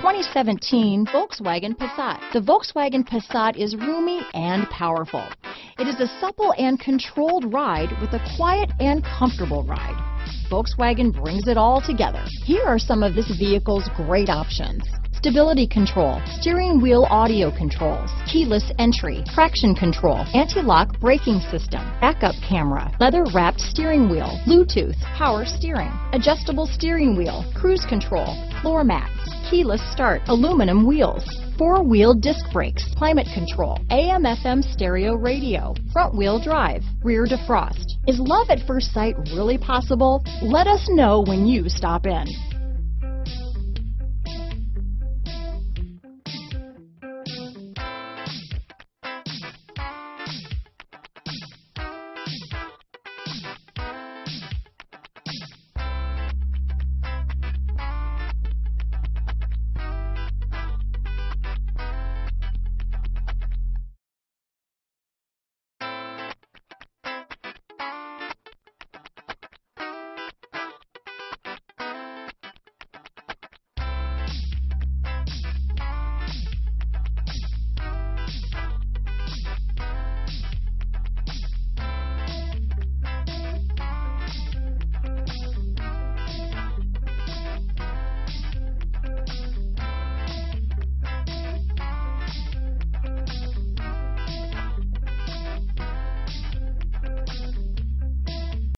2017 Volkswagen Passat. The Volkswagen Passat is roomy and powerful. It is a supple and controlled ride with a quiet and comfortable ride. Volkswagen brings it all together. Here are some of this vehicle's great options. Stability control, steering wheel audio controls, keyless entry, traction control, anti-lock braking system, backup camera, leather-wrapped steering wheel, Bluetooth, power steering, adjustable steering wheel, cruise control, floor mats, keyless start, aluminum wheels, four-wheel disc brakes, climate control, AM/FM stereo radio, front-wheel drive, rear defrost. Is love at first sight really possible? Let us know when you stop in.